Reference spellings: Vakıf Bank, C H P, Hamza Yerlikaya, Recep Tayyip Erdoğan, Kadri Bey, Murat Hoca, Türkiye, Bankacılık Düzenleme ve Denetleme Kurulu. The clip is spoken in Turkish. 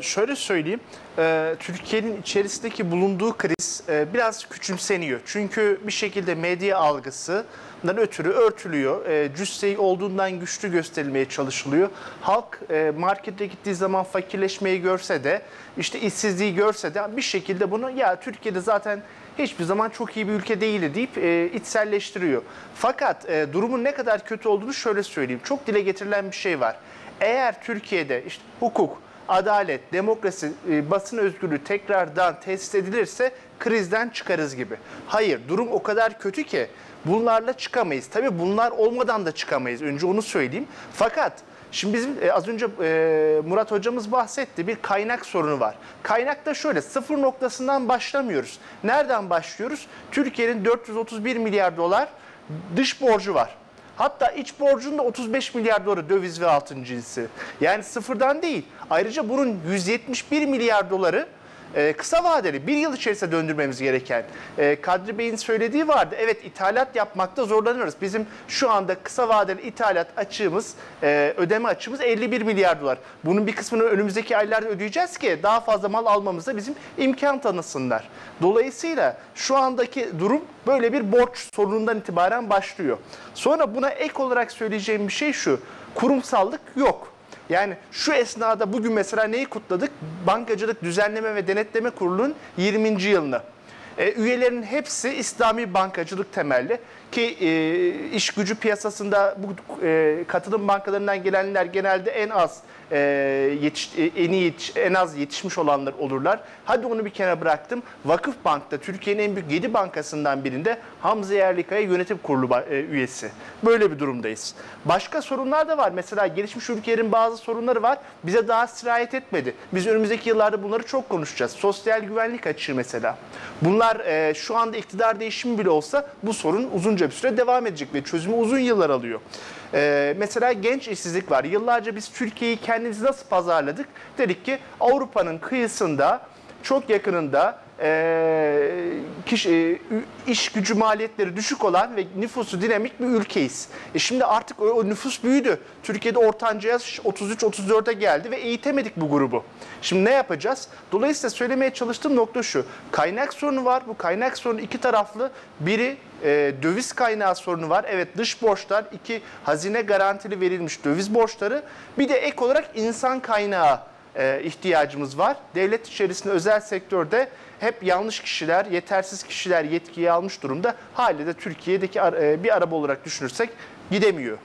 Şöyle söyleyeyim, Türkiye'nin içerisindeki bulunduğu kriz biraz küçümseniyor. Çünkü bir şekilde medya algısından ötürü örtülüyor. Cüsseyi olduğundan güçlü gösterilmeye çalışılıyor. Halk markete gittiği zaman fakirleşmeyi görse de, işte işsizliği görse de bir şekilde bunu ya Türkiye'de zaten hiçbir zaman çok iyi bir ülke değil deyip içselleştiriyor. Fakat durumun ne kadar kötü olduğunu şöyle söyleyeyim. Çok dile getirilen bir şey var. Eğer Türkiye'de işte hukuk, adalet, demokrasi, basın özgürlüğü tekrardan tesis edilirse krizden çıkarız gibi. Hayır, durum o kadar kötü ki bunlarla çıkamayız. Tabii bunlar olmadan da çıkamayız. Önce onu söyleyeyim. Fakat şimdi bizim az önce Murat hocamız bahsetti, bir kaynak sorunu var. Kaynak da şöyle, sıfır noktasından başlamıyoruz. Nereden başlıyoruz? Türkiye'nin 431 milyar dolar dış borcu var. Hatta iç borcunda 35 milyar doları döviz ve altın cinsi. Yani sıfırdan değil. Ayrıca bunun 171 milyar doları kısa vadeli, bir yıl içerisinde döndürmemiz gereken. Kadri Bey'in söylediği vardı. Evet, ithalat yapmakta zorlanıyoruz. Bizim şu anda kısa vadeli ithalat açığımız, ödeme açığımız 51 milyar dolar. Bunun bir kısmını önümüzdeki aylarda ödeyeceğiz ki daha fazla mal almamıza bizim imkan tanısınlar. Dolayısıyla şu andaki durum böyle bir borç sorunundan itibaren başlıyor. Sonra buna ek olarak söyleyeceğim bir şey şu: kurumsallık yok. Yani şu esnada bugün mesela neyi kutladık? Bankacılık Düzenleme ve Denetleme Kurulu'nun 20. yılını. Üyelerin hepsi İslami bankacılık temelli ki iş gücü piyasasında bu katılım bankalarından gelenler genelde en az yetişmiş olanlar olurlar. Hadi onu bir kenara bıraktım. Vakıf Bank'ta, Türkiye'nin en büyük 7 bankasından birinde Hamza Yerlikaya yönetim kurulu üyesi. Böyle bir durumdayız. Başka sorunlar da var. Mesela gelişmiş ülkelerin bazı sorunları var. Bize daha sirayet etmedi. Biz önümüzdeki yıllarda bunları çok konuşacağız. Sosyal güvenlik açığı mesela. Bunlar şu anda iktidar değişimi bile olsa bu sorun uzunca bir süre devam edecek ve çözümü uzun yıllar alıyor. Mesela genç işsizlik var. Yıllarca biz Türkiye'yi kendimizi nasıl pazarladık? Dedik ki Avrupa'nın kıyısında, çok yakınında iş gücü maliyetleri düşük olan ve nüfusu dinamik bir ülkeyiz. Şimdi artık o nüfus büyüdü. Türkiye'de ortanca yaş 33-34'e geldi ve eğitemedik bu grubu. Şimdi ne yapacağız? Dolayısıyla söylemeye çalıştığım nokta şu: kaynak sorunu var. Bu kaynak sorunu iki taraflı. Biri döviz kaynağı sorunu var. Evet, dış borçlar, iki hazine garantili verilmiş döviz borçları. Bir de ek olarak insan kaynağı ihtiyacımız var. Devlet içerisinde, özel sektörde hep yanlış kişiler, yetersiz kişiler yetkiye almış durumda. Haliyle de Türkiye'deki bir araba olarak düşünürsek gidemiyor.